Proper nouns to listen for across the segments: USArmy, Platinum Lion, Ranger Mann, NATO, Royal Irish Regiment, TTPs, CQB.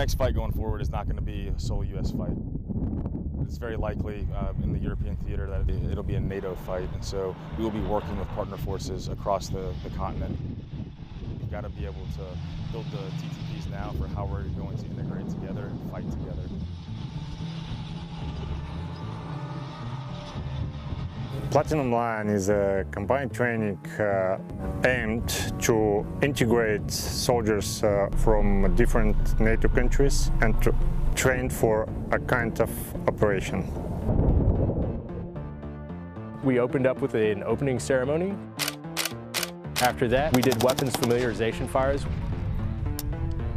next fight going forward is not going to be a sole U.S. fight. It's very likely in the European theater that it'll be a NATO fight, and so we will be working with partner forces across the continent. We've got to be able to build the TTPs now for how we're going to integrate together and fight together. Platinum Lion is a combined training aimed to integrate soldiers from different NATO countries and trained for a kind of operation. We opened up with an opening ceremony. After that, we did weapons familiarization fires.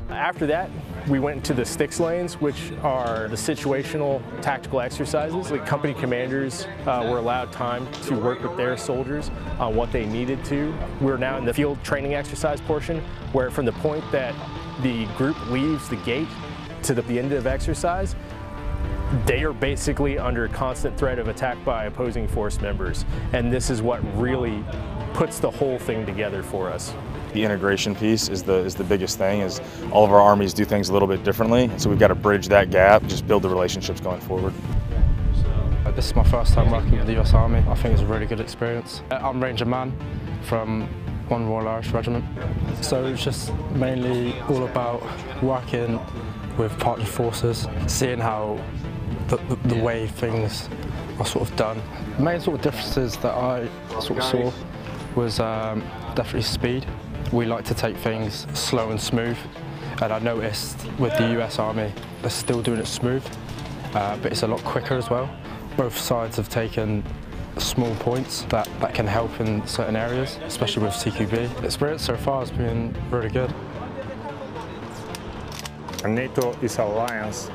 After that, we went to the sticks lanes, which are the situational tactical exercises. The company commanders were allowed time to work with their soldiers on what they needed to. We're now in the field training exercise portion, where from the point that the group leaves the gate to the end of exercise, they are basically under constant threat of attack by opposing force members. And this is what really puts the whole thing together for us. The integration piece is the biggest thing, is all of our armies do things a little bit differently, and so we've got to bridge that gap, just build the relationships going forward. This is my first time working with the US Army. I think it's a really good experience. I'm Ranger Mann from 1st Royal Irish Regiment. So it's just mainly all about working with partner forces, seeing how the way things are sort of done. The main sort of differences that I sort of saw was definitely speed. We like to take things slow and smooth, and I noticed with the US Army, they're still doing it smooth, but it's a lot quicker as well. Both sides have taken small points that can help in certain areas, especially with CQB. The experience so far has been really good. NATO is an alliance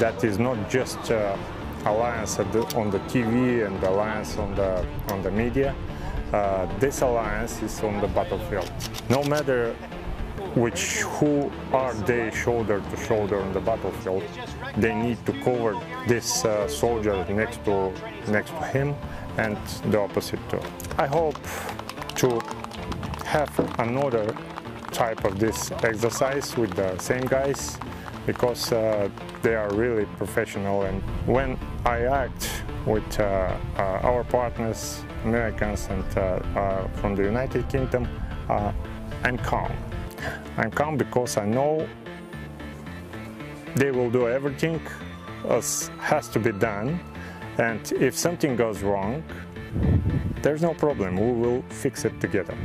that is not just alliance on the TV and alliance on the media. This alliance is on the battlefield. No matter who are they shoulder to shoulder on the battlefield, they need to cover this soldier next to him and the opposite too. I hope to have another type of this exercise with the same guys, because they are really professional, and when I act with our partners, Americans and from the United Kingdom, I'm calm. I'm calm because I know they will do everything as has to be done, and if something goes wrong, there's no problem, we will fix it together.